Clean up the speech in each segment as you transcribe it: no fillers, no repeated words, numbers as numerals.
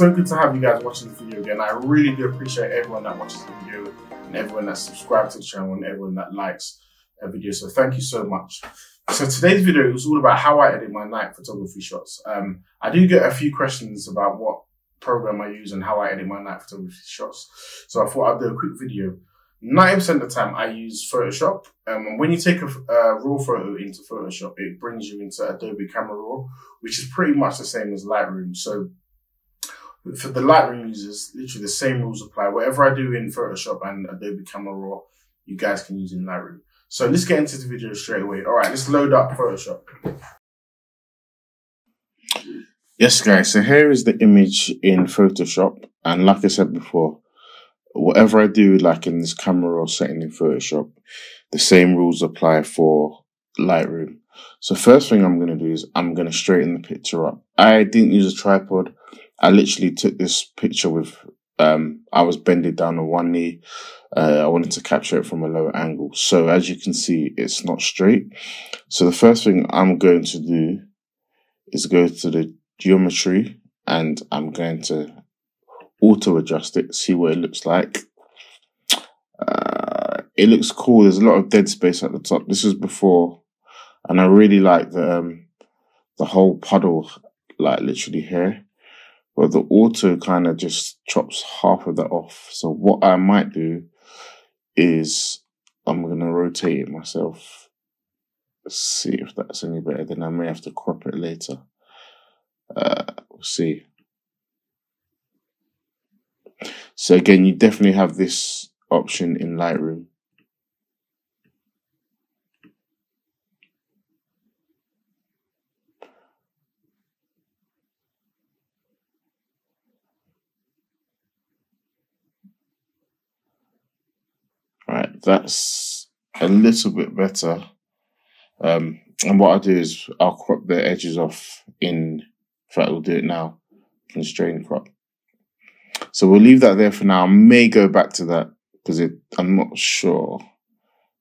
so good to have you guys watching the video again. I really do appreciate everyone that watches the video and everyone that subscribes to the channel and everyone that likes a video. So thank you so much. So today's video was all about how I edit my night photography shots. I do get a few questions about what program I use and how I edit my night photography shots. So I thought I'd do a quick video. 90% of the time I use Photoshop. And when you take a raw photo into Photoshop, it brings you into Adobe Camera Raw, which is pretty much the same as Lightroom. So for the Lightroom users, literally the same rules apply. Whatever I do in Photoshop and Adobe Camera Raw, you guys can use in Lightroom. So let's get into the video straight away. All right, let's load up Photoshop. Yes, guys, so here is the image in Photoshop. And like I said before, whatever I do, like in this camera raw setting in Photoshop, the same rules apply for Lightroom. So first thing I'm going to do is I'm going to straighten the picture up. I didn't use a tripod. I literally took this picture with, I was bended down on one knee. I wanted to capture it from a lower angle. So as you can see, it's not straight. So the first thing I'm going to do is go to the geometry and I'm going to auto adjust it, see what it looks like. It looks cool. There's a lot of dead space at the top. This is before, and I really like the whole puddle, like literally here, but the auto kind of just chops half of that off. So what I might do is I'm gonna rotate it myself. Let's see if that's any better. Then I may have to crop it later. We'll see. So again, you definitely have this option in Lightroom. All right, that's a little bit better. And what I'll do is I'll crop the edges off in fact, we'll do it now. Constrain crop. So we'll leave that there for now. I may go back to that because I'm not sure.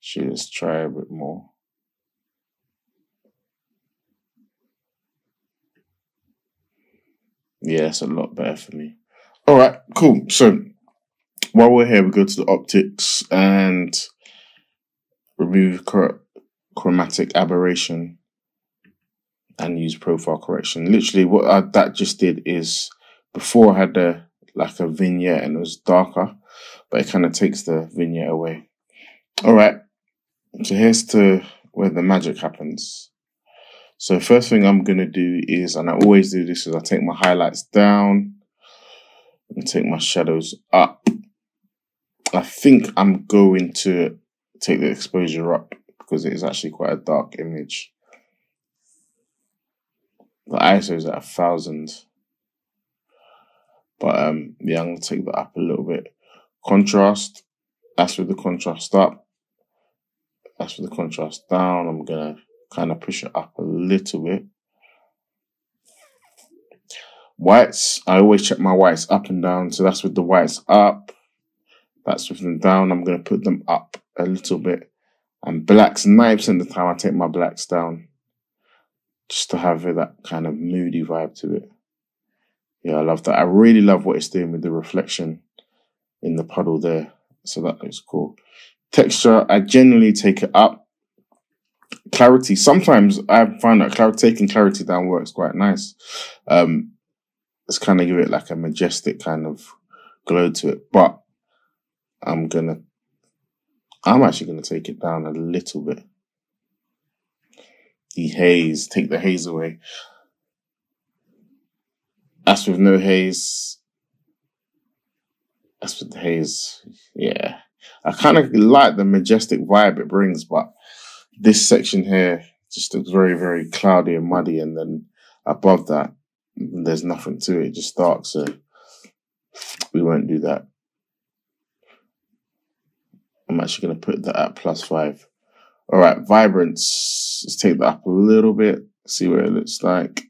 Should let's try a bit more. Yeah, it's a lot better for me. All right, cool. So while we're here, we go to the optics and remove chromatic aberration and use profile correction. Literally, what that just did is before I had the like a vignette and it was darker, but it kind of takes the vignette away. All right, so here's to where the magic happens. So first thing I'm gonna do is, and I always do this, is I take my highlights down and take my shadows up. I think I'm going to take the exposure up because it is actually quite a dark image. The ISO is at 1000. But yeah, I'm going to take that up a little bit. Contrast, that's with the contrast up. That's with the contrast down. I'm going to kind of push it up a little bit. Whites, I always check my whites up and down. So that's with the whites up. That's with them down. I'm going to put them up a little bit. And blacks, 90% of the time I take my blacks down just to have that kind of moody vibe to it. Yeah, I love that. I really love what it's doing with the reflection in the puddle there. So that looks cool. Texture, I generally take it up. Clarity, sometimes I find that taking clarity down works quite nice. It's kind of give it like a majestic kind of glow to it. But I'm actually going to take it down a little bit. The haze, take the haze away. That's with no haze. That's with the haze. Yeah. I kind of like the majestic vibe it brings, but this section here just looks very, very cloudy and muddy. And then above that, there's nothing to it, just dark. So we won't do that. I'm actually going to put that at +5. All right, vibrance. Let's take that up a little bit, see what it looks like.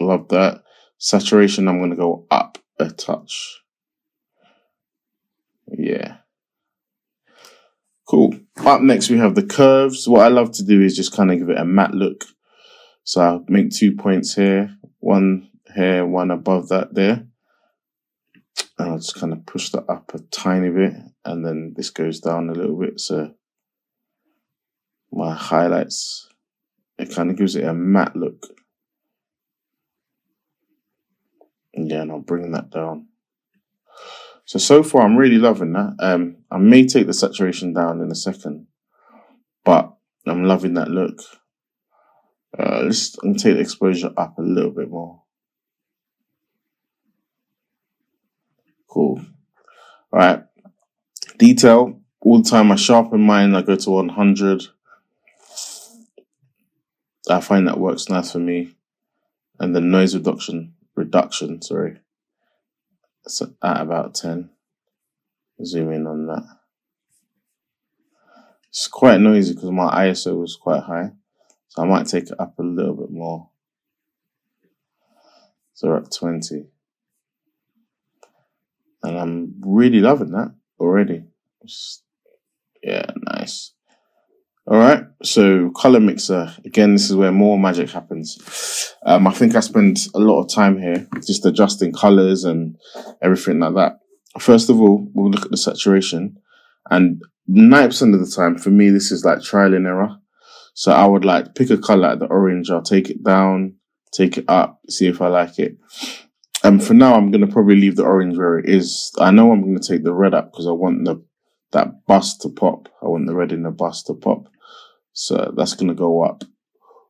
Love that. Saturation, I'm going to go up a touch. Yeah. Cool. Up next, we have the curves. What I love to do is just kind of give it a matte look. So I'll make 2 points here. One here, one above that there. And I'll just kind of push that up a tiny bit, and then this goes down a little bit. So my highlights, it kind of gives it a matte look. Yeah, and I'll bring that down. So far I'm really loving that. I may take the saturation down in a second, but I'm loving that look. I'm gonna take the exposure up a little bit more. Cool. All right. Detail. All the time I sharpen mine, I go to 100. I find that works nice for me. And the noise reduction, sorry. So at about 10. Zoom in on that. It's quite noisy because my ISO was quite high. So I might take it up a little bit more. So we're at 20. And I'm really loving that already. Yeah, nice. All right, so color mixer. Again, this is where more magic happens. I think I spend a lot of time here just adjusting colors and everything like that. First of all, we'll look at the saturation. And 90% of the time, for me, this is like trial and error. So I would like pick a color like the orange. I'll take it down, take it up, see if I like it. For now, I'm going to probably leave the orange where it is. I know I'm going to take the red up because I want that bust to pop. I want the red in the bust to pop. So that's going to go up.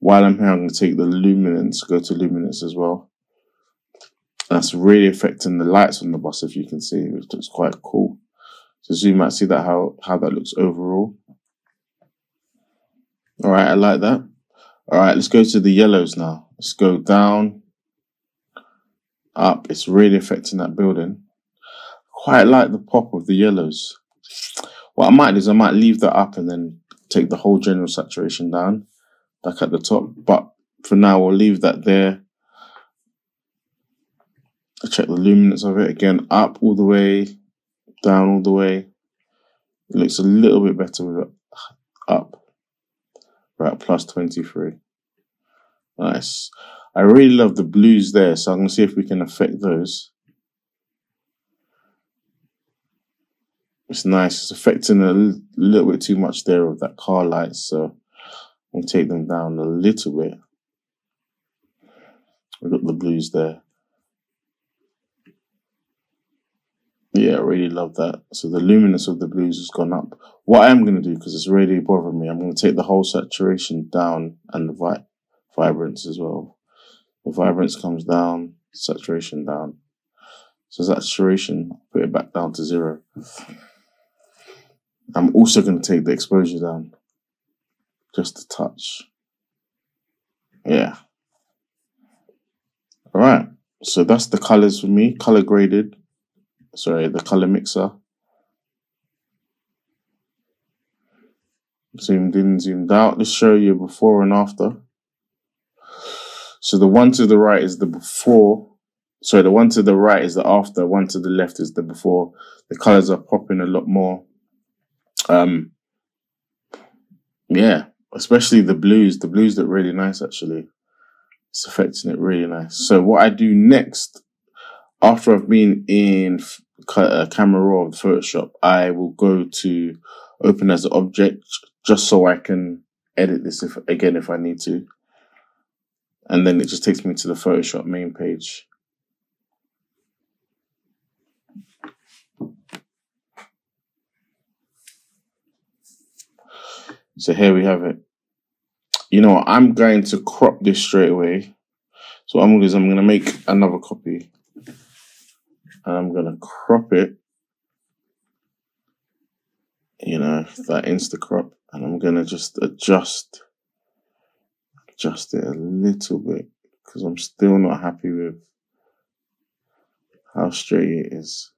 While I'm here, I'm going to take the luminance, go to luminance as well. That's really affecting the lights on the bust, if you can see, which looks quite cool. So zoom out, see that how that looks overall. All right, I like that. All right, let's go to the yellows now. Let's go down, up. It's really affecting that building. Quite like the pop of the yellows. What I might do is I might leave that up and then take the whole general saturation down, back at the top. But for now, we'll leave that there. I check the luminance of it again, up all the way, down all the way. It looks a little bit better with it up. We're at plus 23. Nice. I really love the blues there, so I'm going to see if we can affect those. It's nice. It's affecting a little bit too much there of that car lights, so we'll take them down a little bit. We've got the blues there. Yeah, I really love that. So the luminance of the blues has gone up. What I'm going to do, because it's really bothering me, I'm going to take the whole saturation down and the vibrance as well. The vibrance comes down, saturation down. So saturation, put it back down to 0. I'm also going to take the exposure down, just a touch. Yeah. All right. So that's the colors for me, color graded. Sorry, the color mixer. Zoomed in, zoomed out. Let's show you before and after. So the one to the right is the before. Sorry, the one to the right is the after. One to the left is the before. The colors are popping a lot more. Yeah, especially the blues. The blues look really nice, actually. It's affecting it really nice. So what I do next, after I've been in Camera Raw of Photoshop, I will go to open as an object just so I can edit this if I need to. And then it just takes me to the Photoshop main page. So here we have it. You know what? I'm going to crop this straight away. So what I'm going to do is I'm going to make another copy. And I'm going to crop it. You know, that Insta crop. And I'm going to just adjust it a little bit. Because I'm still not happy with how straight it is.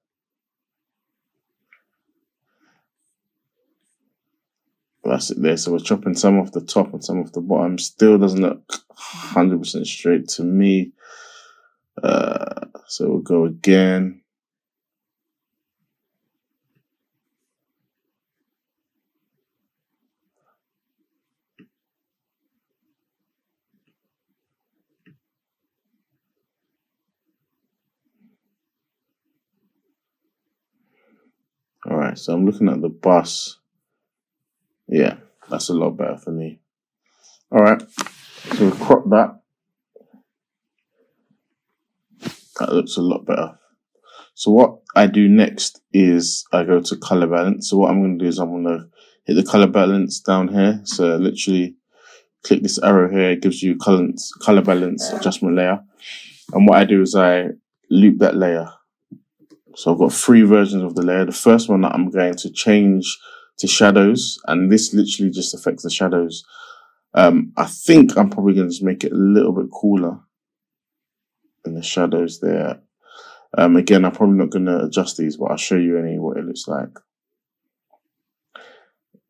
That's it there. So we're chopping some off the top and some off the bottom. Still doesn't look 100% straight to me. So we'll go again. Alright, so I'm looking at the bus. Yeah, that's a lot better for me. Alright, so we'll crop that. That looks a lot better. So what I do next is I go to color balance. So what I'm going to do is I'm going to hit the color balance down here. So literally click this arrow here. It gives you color balance adjustment layer. And what I do is I loop that layer. So I've got three versions of the layer. The first one that I'm going to change to shadows. And this literally just affects the shadows. I think I'm probably going to just make it a little bit cooler in the shadows there. Again, I'm probably not going to adjust these, but I'll show you what it looks like.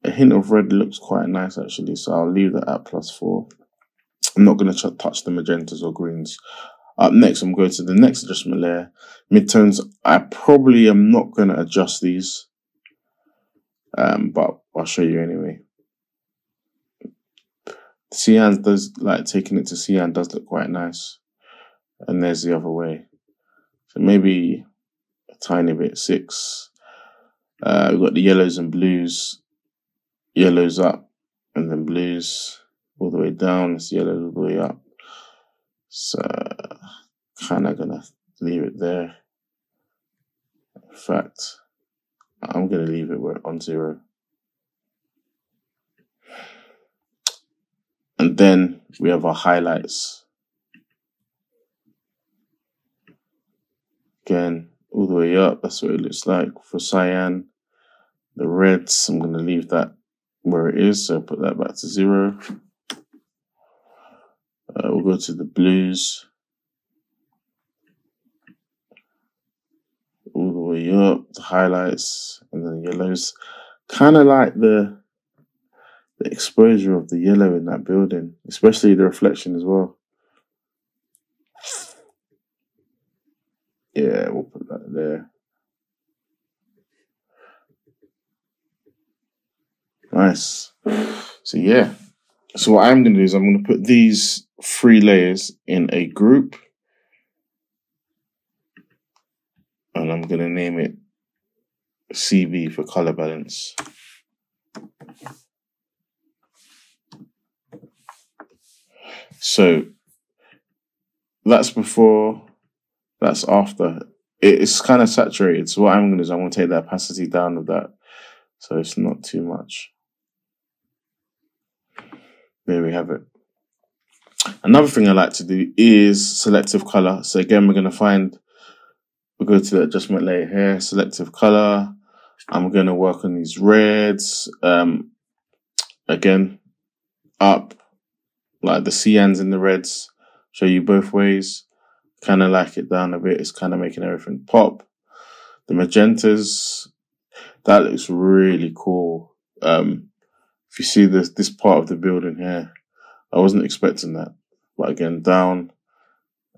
A hint of red looks quite nice, actually, so I'll leave that at +4. I'm not going to touch the magentas or greens. Up next, I'm going to the next adjustment layer. Midtones, I probably am not going to adjust these, but I'll show you anyway. Cyan does, like taking it to cyan does look quite nice. And there's the other way. So maybe a tiny bit, 6. We've got the yellows and blues. Yellows up and then blues all the way down. It's yellows all the way up. So kind of going to leave it there. In fact, I'm going to leave it on 0. And then we have our highlights. Again, all the way up, that's what it looks like for cyan. The reds, I'm going to leave that where it is, so put that back to 0. We'll go to the blues. All the way up, the highlights, and then yellows. Kind of like the exposure of the yellow in that building, especially the reflection as well. Yeah, we'll put that there. Nice. So yeah. So what I'm going to do is I'm going to put these 3 layers in a group. And I'm going to name it CB for color balance. So that's before, that's after. It's kind of saturated. So what I'm going to do is I'm going to take the opacity down of that, so it's not too much. There we have it. Another thing I like to do is selective color. So again, we're going to we'll go to the adjustment layer here, selective color. I'm going to work on these reds. Again, up, like the cyans and the reds, show you both ways. Kind of like it down a bit. It's kind of making everything pop. The magentas, that looks really cool. If you see this part of the building here, I wasn't expecting that. But again, down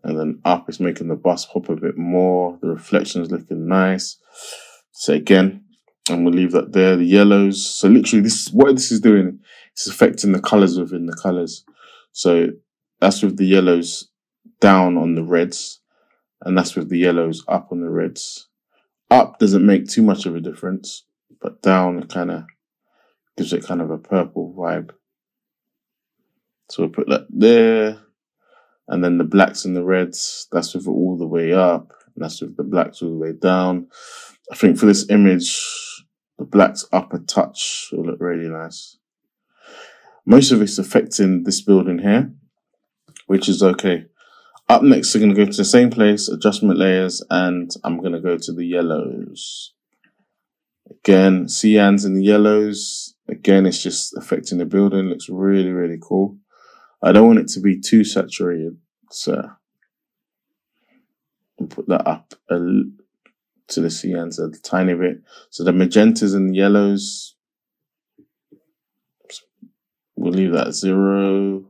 and then up is making the bus pop a bit more. The reflection's looking nice. So again, I'm going to leave that there. The yellows. So literally, what this is doing, it's affecting the colors within the colors. So that's with the yellows down on the reds, and that's with the yellows up on the reds. Up doesn't make too much of a difference, but down kind of gives it kind of a purple vibe. So we'll put that there, and then the blacks and the reds, that's with it all the way up, and that's with the blacks all the way down. I think for this image, the blacks up a touch will look really nice. Most of it's affecting this building here, which is okay. Up next, we're going to go to the same place, adjustment layers, and I'm going to go to the yellows. Again, cyans and the yellows. Again, it's just affecting the building. Looks really, really cool. I don't want it to be too saturated, so I'll put that up to the cyans a tiny bit. So the magentas and the yellows, we'll leave that at 0.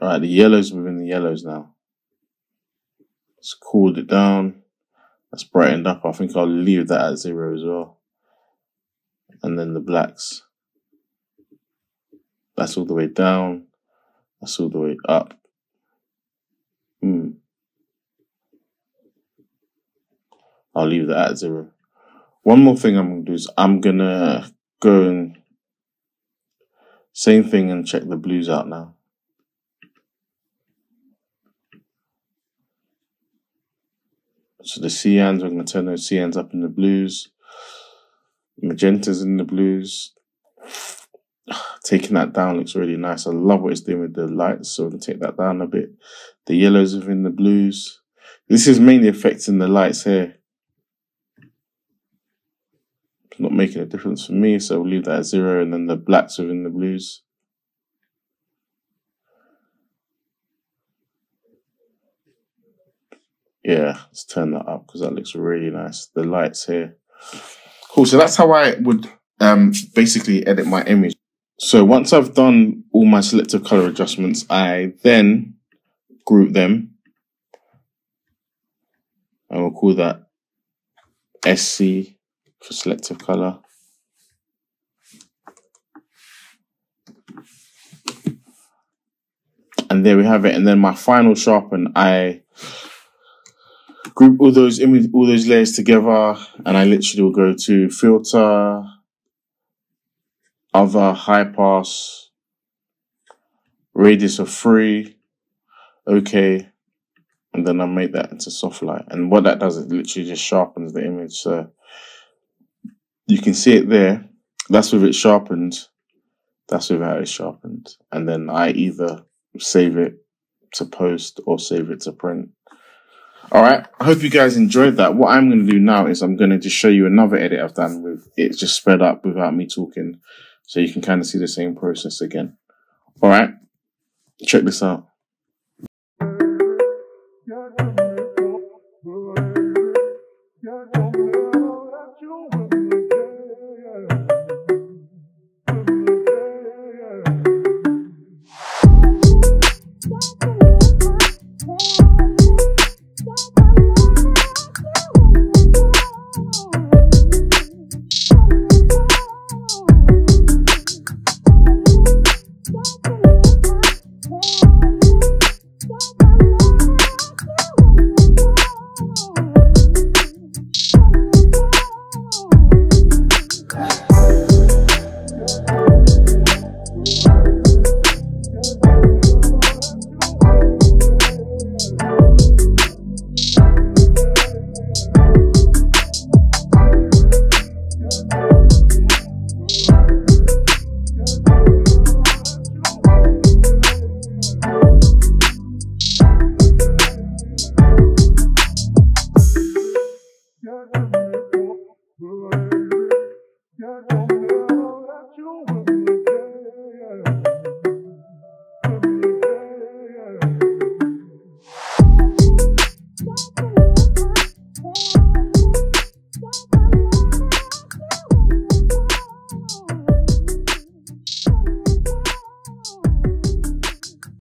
All right, the yellows within the yellows now. Let's cool it down. That's brightened up. I think I'll leave that at 0 as well. And then the blacks. That's all the way down. That's all the way up. I'll leave that at 0. One more thing I'm going to do is I'm going to go and same thing and check the blues out now. So the cyans, we're going to turn those cyans up in the blues. Magentas in the blues. Taking that down looks really nice. I love what it's doing with the lights, so I'm going to take that down a bit. The yellows within the blues. This is mainly affecting the lights here. It's not making a difference for me, so we'll leave that at 0, and then the blacks within the blues. Yeah, let's turn that up because that looks really nice. The lights here. Cool, so that's how I would basically edit my image. So once I've done all my selective color adjustments, I then group them. I will call that SC for selective color. And there we have it. And then my final sharpen, I group all those images, all those layers together, and I literally will go to filter, other, high pass, radius of 3, okay, and then I make that into soft light. And what that does is literally just sharpens the image. So you can see it there. That's with it sharpened. That's without it sharpened. And then I either save it to post or save it to print. Alright, I hope you guys enjoyed that. What I'm going to do now is I'm going to just show you another edit I've done with it just spread up without me talking, so you can kind of see the same process again. Alright, check this out.